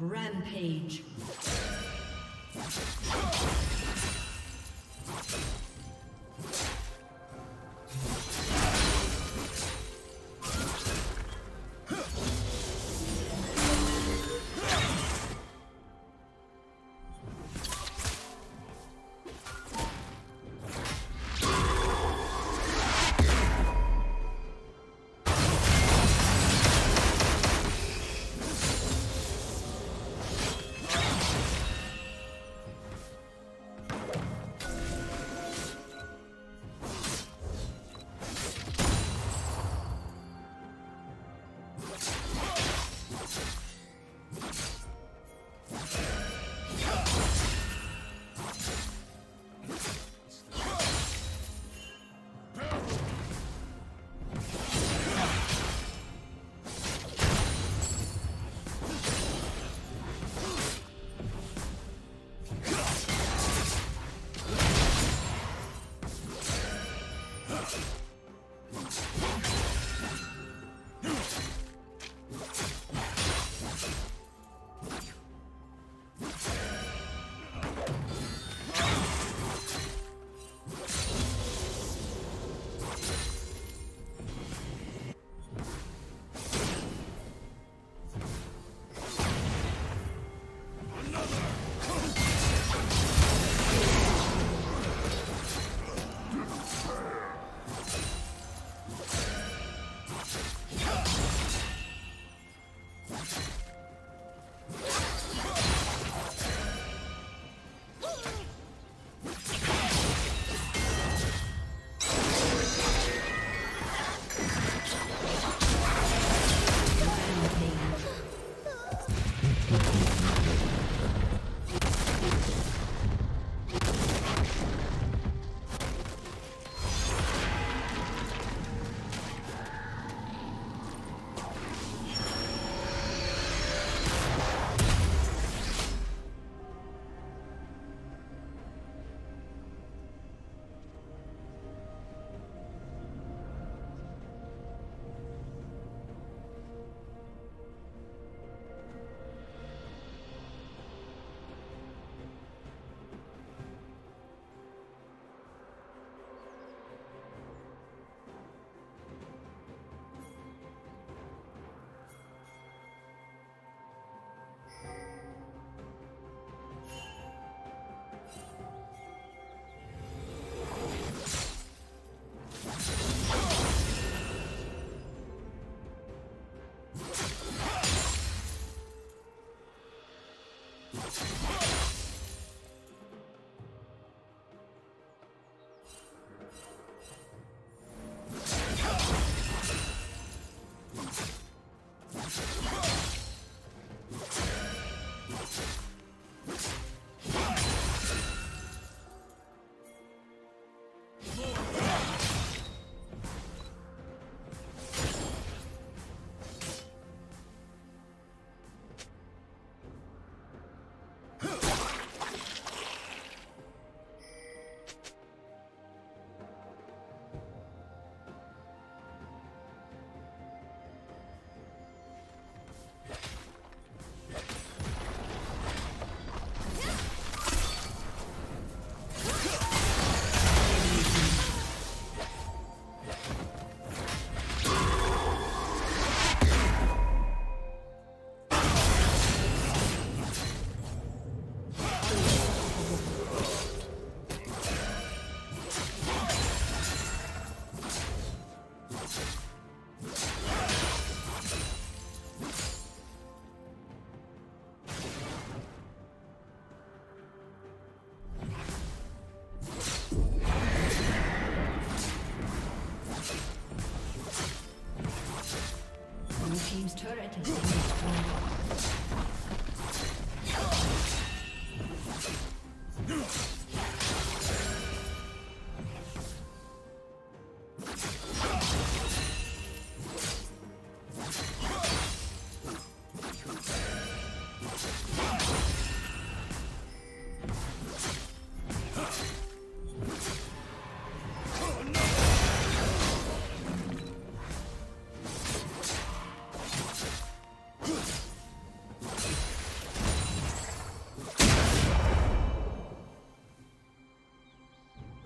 Rampage. Blue team's turret has been destroyed.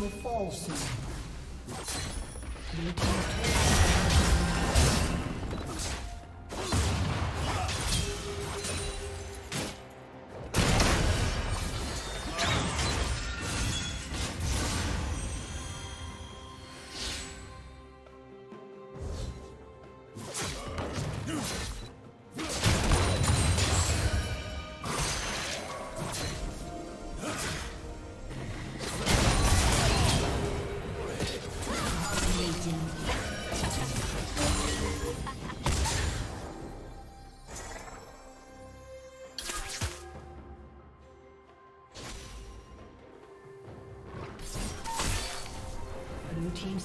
Will fall soon. Team's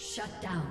Shut down.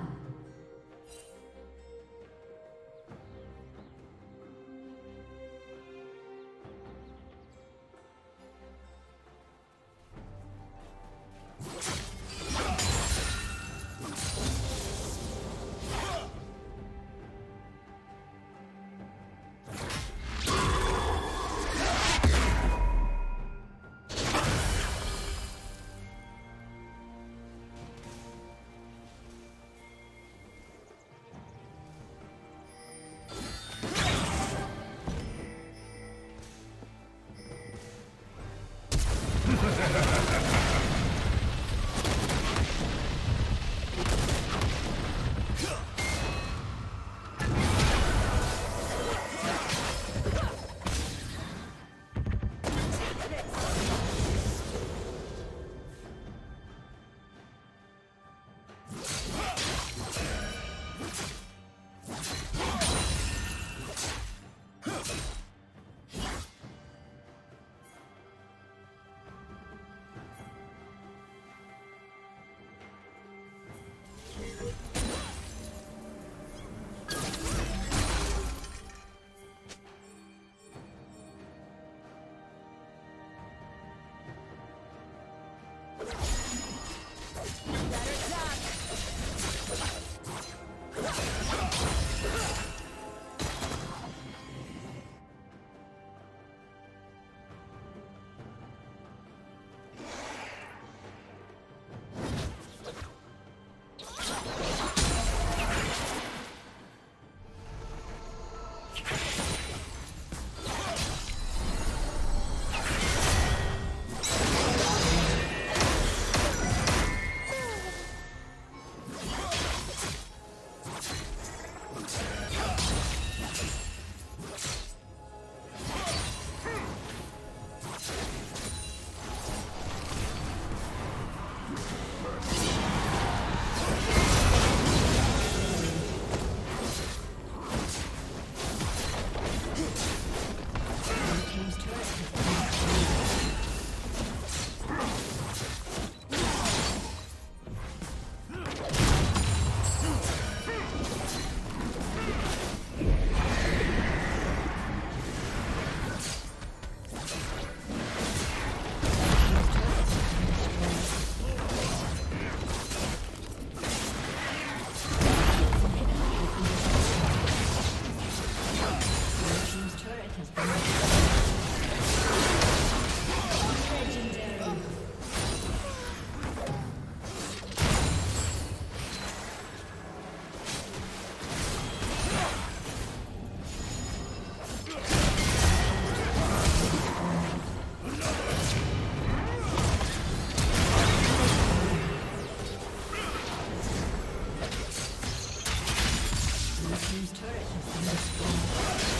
team's turret has been destroyed.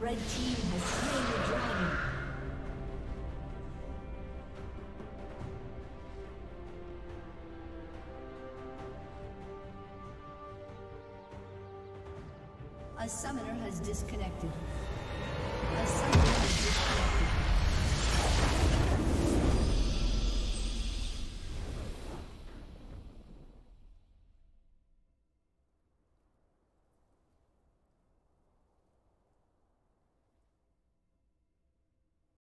Red team has slain the dragon. A summoner has disconnected.